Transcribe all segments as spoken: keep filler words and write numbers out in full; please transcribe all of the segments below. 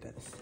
ribbons.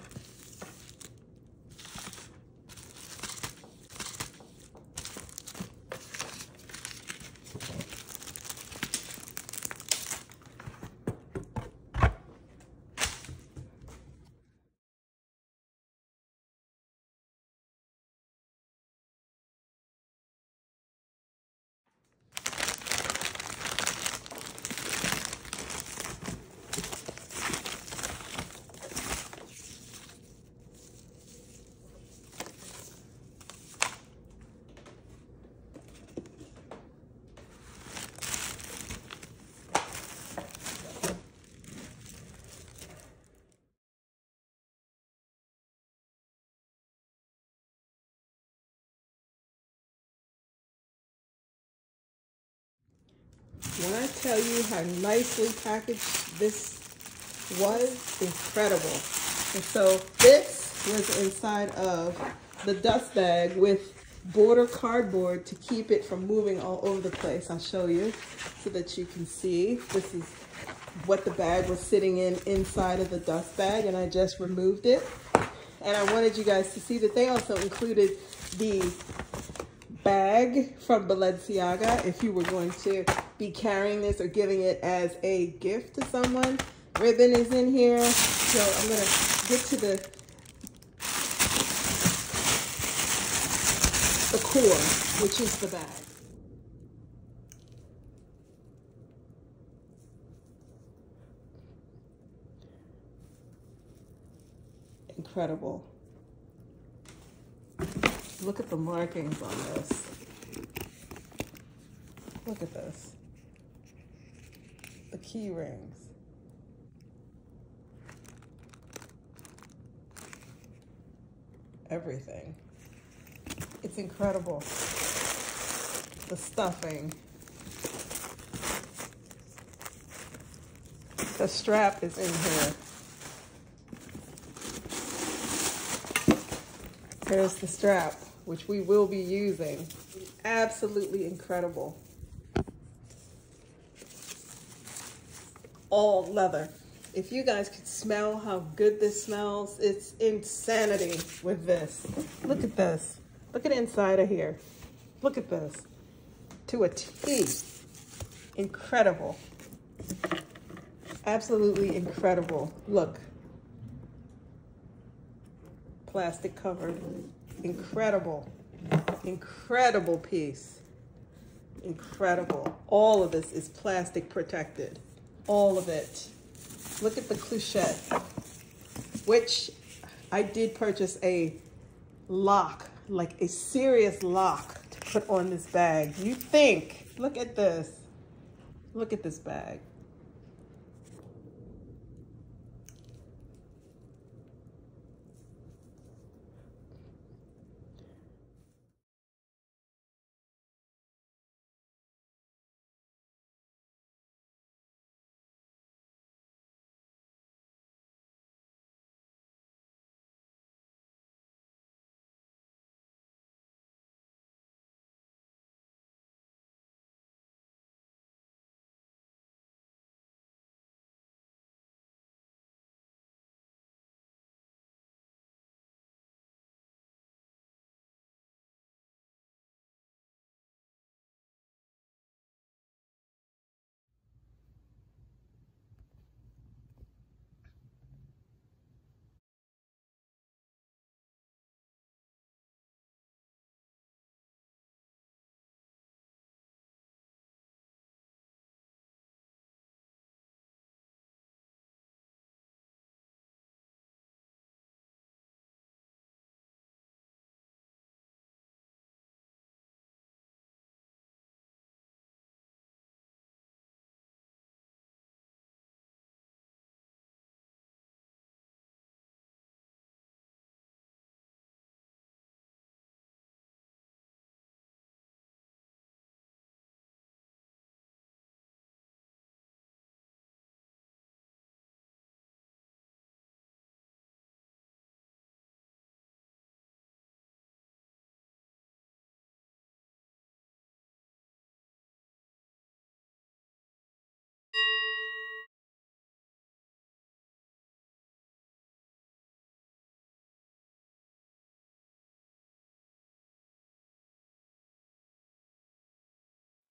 When I tell you how nicely packaged this was, incredible. And so this was inside of the dust bag with border cardboard to keep it from moving all over the place. I'll show you so that you can see. This is what the bag was sitting in inside of the dust bag, and I just removed it. And I wanted you guys to see that they also included the bag from Balenciaga if you were going to be carrying this or giving it as a gift to someone. Ribbon is in here, so I'm going to get to the the core, which is the bag. Incredible. Look at the markings on this. Look at this. The key rings. Everything. It's incredible. The stuffing. The strap is in here. There's the strap, which we will be using. Absolutely incredible. All leather. If you guys could smell how good this smells, it's insanity with this. Look at this. Look at the inside of here. Look at this. To a T. Incredible. Absolutely incredible. Look. Plastic covered. Incredible. Incredible piece. Incredible. All of this is plastic protected. All of it. Look at the clochette, which I did purchase a lock, like a serious lock to put on this bag. You think, look at this. Look at this bag.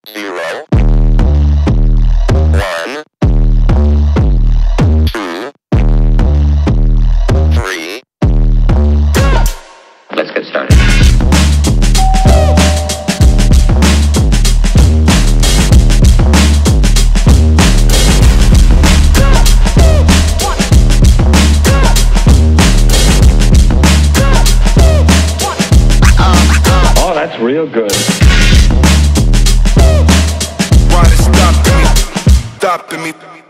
zero, one, two, three. Let's get started. Real good. Why they stopping me? Stopping me.